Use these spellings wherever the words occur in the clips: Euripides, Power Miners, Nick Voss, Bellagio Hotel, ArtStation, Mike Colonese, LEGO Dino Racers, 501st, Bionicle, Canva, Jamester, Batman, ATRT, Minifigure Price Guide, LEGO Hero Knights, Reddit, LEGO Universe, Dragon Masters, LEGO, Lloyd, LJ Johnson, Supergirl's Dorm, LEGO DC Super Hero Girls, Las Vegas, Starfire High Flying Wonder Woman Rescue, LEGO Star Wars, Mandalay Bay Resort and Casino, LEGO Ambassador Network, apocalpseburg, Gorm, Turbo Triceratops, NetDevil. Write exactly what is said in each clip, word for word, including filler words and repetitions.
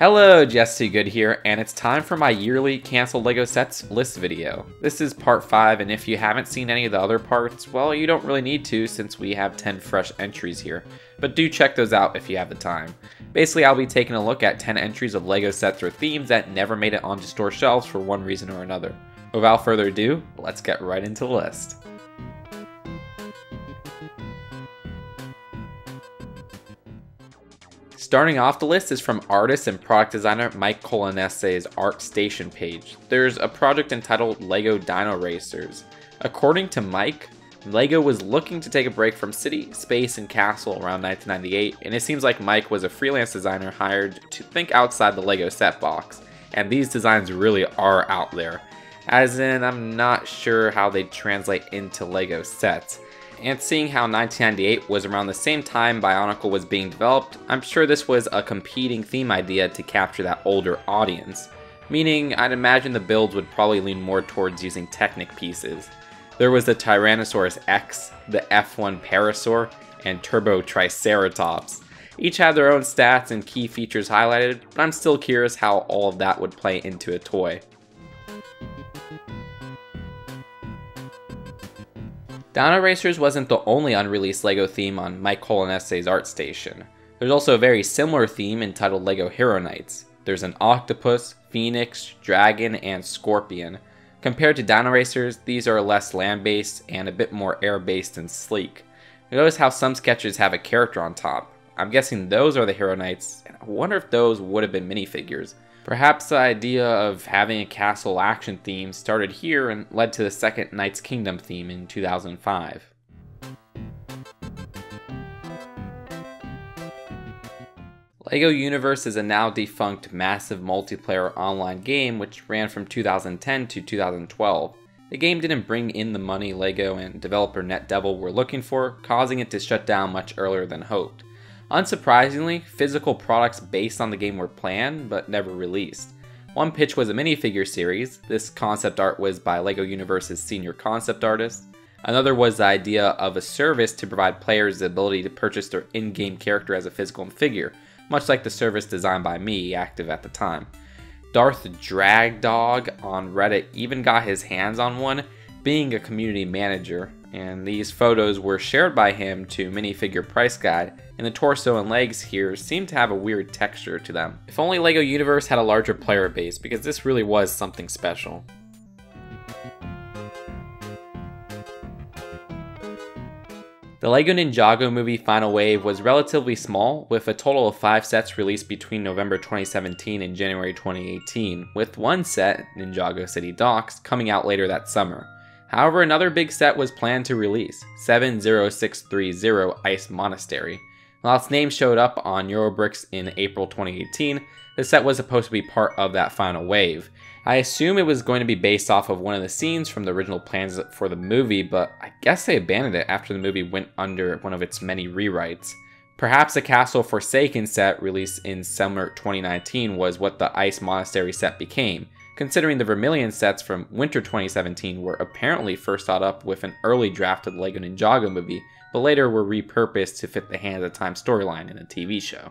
Hello, Just two Good here, and it's time for my yearly Cancel LEGO Sets list video. This is part five, and if you haven't seen any of the other parts, well, you don't really need to since we have ten fresh entries here, but do check those out if you have the time. Basically, I'll be taking a look at ten entries of LEGO sets or themes that never made it onto store shelves for one reason or another. Without further ado, let's get right into the list. Starting off the list is from artist and product designer Mike Colonese's ArtStation page. There's a project entitled LEGO Dino Racers. According to Mike, LEGO was looking to take a break from city, space, and castle around nineteen ninety-eight, and it seems like Mike was a freelance designer hired to think outside the LEGO set box, and these designs really are out there. As in, I'm not sure how they translate into LEGO sets. And seeing how nineteen ninety-eight was around the same time Bionicle was being developed, I'm sure this was a competing theme idea to capture that older audience. Meaning, I'd imagine the builds would probably lean more towards using Technic pieces. There was the Tyrannosaurus X, the F one Parasaur, and Turbo Triceratops. Each had their own stats and key features highlighted, but I'm still curious how all of that would play into a toy. Dino Racers wasn't the only unreleased LEGO theme on Mike Colonese's ArtStation. There's also a very similar theme entitled LEGO Hero Knights. There's an octopus, phoenix, dragon, and scorpion. Compared to Dino Racers, these are less land-based and a bit more air-based and sleek. Notice how some sketches have a character on top. I'm guessing those are the Hero Knights, and I wonder if those would have been minifigures. Perhaps the idea of having a castle action theme started here and led to the second Knights Kingdom theme in two thousand five. LEGO Universe is a now defunct massive multiplayer online game which ran from two thousand ten to two thousand twelve. The game didn't bring in the money LEGO and developer NetDevil were looking for, causing it to shut down much earlier than hoped. Unsurprisingly, physical products based on the game were planned, but never released. One pitch was a minifigure series. This concept art was by LEGO Universe's senior concept artist. Another was the idea of a service to provide players the ability to purchase their in-game character as a physical figure, much like the service designed by me, active at the time. DarthDragDog on Reddit even got his hands on one, being a community manager, and these photos were shared by him to Minifigure Price Guide, and the torso and legs here seem to have a weird texture to them. If only LEGO Universe had a larger player base, because this really was something special. The LEGO Ninjago Movie Final Wave was relatively small, with a total of five sets released between November twenty seventeen and January twenty eighteen, with one set, Ninjago City Docks, coming out later that summer. However, another big set was planned to release, seven zero six three zero Ice Monastery. While its name showed up on Eurobricks in April twenty eighteen, the set was supposed to be part of that final wave. I assume it was going to be based off of one of the scenes from the original plans for the movie, but I guess they abandoned it after the movie went under one of its many rewrites. Perhaps the Castle Forsaken set released in summer twenty nineteen was what the Ice Monastery set became, considering the Vermilion sets from winter twenty seventeen were apparently first thought up with an early draft of the LEGO Ninjago Movie, but later were repurposed to fit the Hand of Time storyline in a T V show.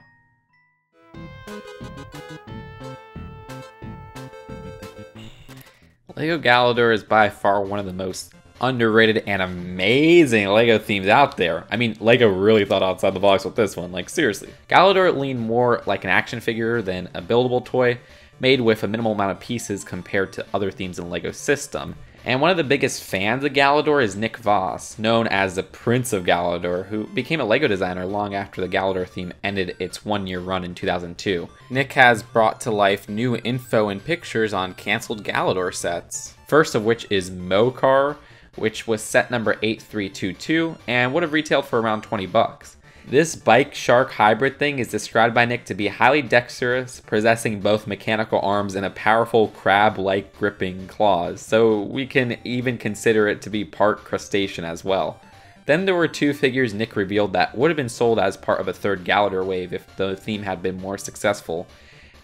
LEGO Galidor is by far one of the most underrated and amazing LEGO themes out there. I mean, LEGO really thought outside the box with this one, like seriously. Galidor leaned more like an action figure than a buildable toy, made with a minimal amount of pieces compared to other themes in the LEGO system. And one of the biggest fans of Galidor is Nick Voss, known as the Prince of Galidor, who became a LEGO designer long after the Galidor theme ended its one-year run in two thousand two. Nick has brought to life new info and pictures on cancelled Galidor sets, first of which is Makarr, which was set number eight three two two and would have retailed for around twenty bucks. This bike shark hybrid thing is described by Nick to be highly dexterous, possessing both mechanical arms and a powerful crab-like gripping claws, so we can even consider it to be part crustacean as well. Then there were two figures Nick revealed that would have been sold as part of a third Galidor wave if the theme had been more successful.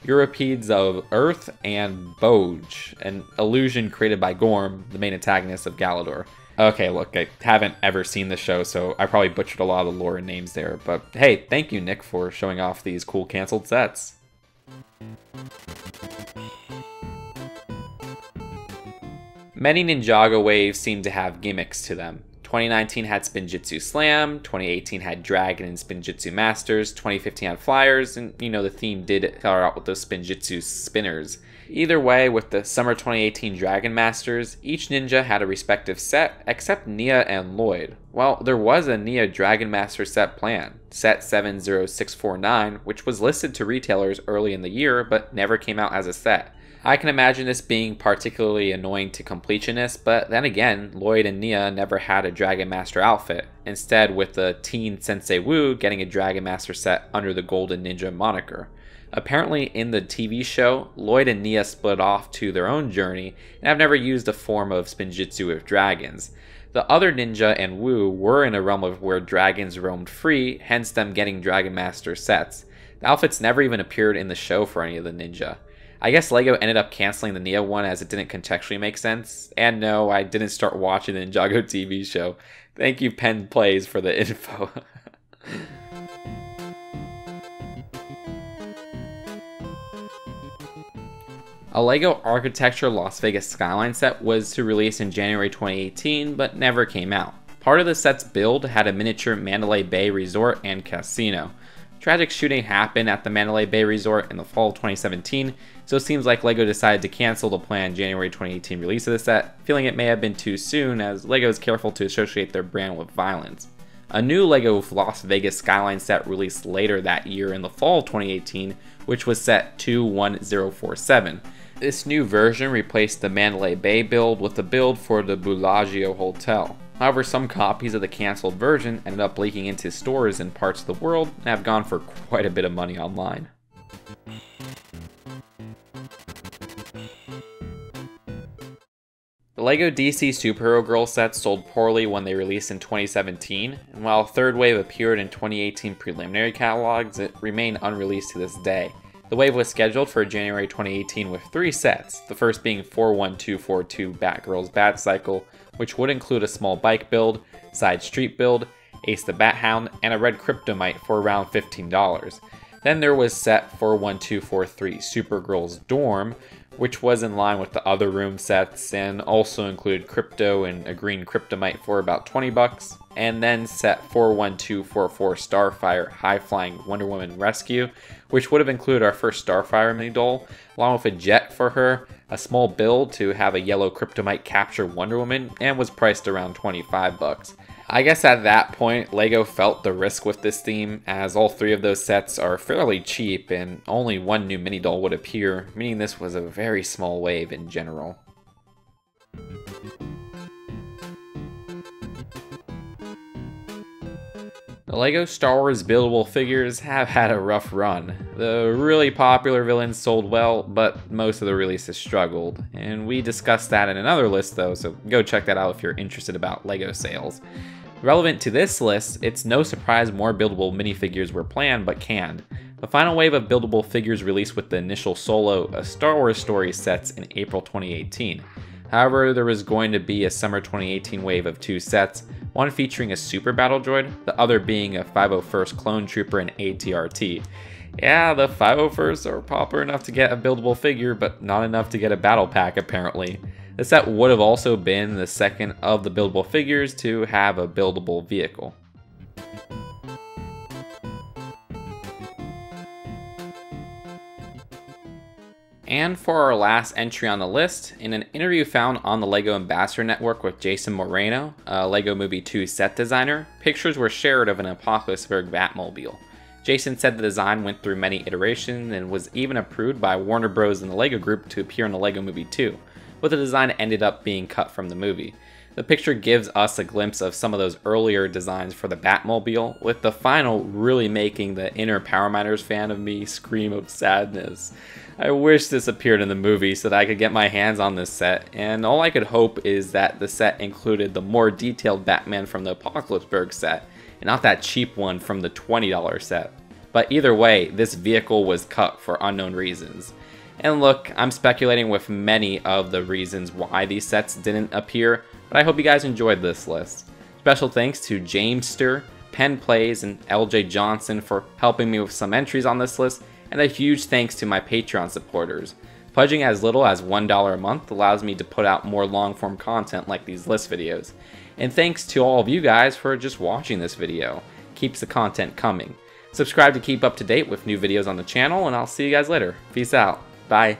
Euripides of Earth and Boge, an illusion created by Gorm, the main antagonist of Galidor. Okay, look, I haven't ever seen the show, so I probably butchered a lot of the lore and names there, but hey, thank you, Nick, for showing off these cool canceled sets. Many Ninjago waves seem to have gimmicks to them. twenty nineteen had Spinjitzu Slam, twenty eighteen had Dragon and Spinjitzu Masters, twenty fifteen had Flyers, and you know the theme did start out with those Spinjitzu Spinners. Either way, with the summer twenty eighteen Dragon Masters, each ninja had a respective set, except Nia and Lloyd. Well, there was a Nia Dragon Master set planned, set seven zero six four nine, which was listed to retailers early in the year, but never came out as a set. I can imagine this being particularly annoying to completionists, but then again, Lloyd and Nia never had a Dragon Master outfit, instead with the teen Sensei Wu getting a Dragon Master set under the Golden Ninja moniker. Apparently in the T V show, Lloyd and Nia split off to their own journey and have never used a form of Spinjitzu with dragons. The other ninja and Wu were in a realm of where dragons roamed free, hence them getting Dragon Master sets. The outfits never even appeared in the show for any of the ninja. I guess LEGO ended up canceling the Nia one as it didn't contextually make sense. And no, I didn't start watching the Ninjago T V show. Thank you, PenPlays, for the info. A LEGO Architecture Las Vegas Skyline set was to release in January twenty eighteen, but never came out. Part of the set's build had a miniature Mandalay Bay Resort and Casino. Tragic shooting happened at the Mandalay Bay Resort in the fall of twenty seventeen, so it seems like LEGO decided to cancel the planned January twenty eighteen release of the set, feeling it may have been too soon as LEGO is careful to associate their brand with violence. A new LEGO Las Vegas Skyline set released later that year in the fall of twenty eighteen, which was set two one zero four seven. This new version replaced the Mandalay Bay build with the build for the Bellagio Hotel. However, some copies of the cancelled version ended up leaking into stores in parts of the world and have gone for quite a bit of money online. The LEGO D C Super Hero Girls sets sold poorly when they released in twenty seventeen, and while Third Wave appeared in twenty eighteen preliminary catalogs, it remained unreleased to this day. The wave was scheduled for January twenty eighteen with three sets, the first being four one two four two Batgirl's Batcycle, which would include a small bike build, side street build, Ace the Bat-Hound, and a red Kryptomite for around fifteen dollars. Then there was set four one two four three Supergirl's Dorm, which was in line with the other room sets and also included Crypto and a green Kryptomite for about twenty bucks. And then set four one two four four Starfire High Flying Wonder Woman Rescue, which would have included our first Starfire mini doll, along with a jet for her, a small build to have a yellow Kryptomite capture Wonder Woman, and was priced around twenty-five bucks. I guess at that point, LEGO felt the risk with this theme, as all three of those sets are fairly cheap and only one new mini doll would appear, meaning this was a very small wave in general. The LEGO Star Wars buildable figures have had a rough run. The really popular villains sold well, but most of the releases struggled, and we discussed that in another list though, so go check that out if you're interested about LEGO sales. Relevant to this list, it's no surprise more buildable minifigures were planned but canned. The final wave of buildable figures released with the initial Solo A Star Wars Story sets in April twenty eighteen. However, there was going to be a summer twenty eighteen wave of two sets, one featuring a super battle droid, the other being a five oh first clone trooper and A T R T. Yeah, the five oh firsts are popular enough to get a buildable figure, but not enough to get a battle pack apparently. The set would have also been the second of the buildable figures to have a buildable vehicle. And for our last entry on the list, in an interview found on the LEGO Ambassador Network with Jason Moreno, a LEGO Movie two set designer, pictures were shared of an Apocalypseburg Batmobile. Jason said the design went through many iterations and was even approved by Warner Bros. And the LEGO Group to appear in the LEGO Movie two, but the design ended up being cut from the movie. The picture gives us a glimpse of some of those earlier designs for the Batmobile, with the final really making the inner Power Miners fan of me scream of sadness. I wish this appeared in the movie so that I could get my hands on this set, and all I could hope is that the set included the more detailed Batman from the Apocalypseburg set, and not that cheap one from the twenty dollar set. But either way, this vehicle was cut for unknown reasons. And look, I'm speculating with many of the reasons why these sets didn't appear, but I hope you guys enjoyed this list. Special thanks to Jamester, PenPlays, and L J Johnson for helping me with some entries on this list, and a huge thanks to my Patreon supporters. Pledging as little as one dollar a month allows me to put out more long-form content like these list videos. And thanks to all of you guys for just watching this video. Keeps the content coming. Subscribe to keep up to date with new videos on the channel, and I'll see you guys later. Peace out. Bye.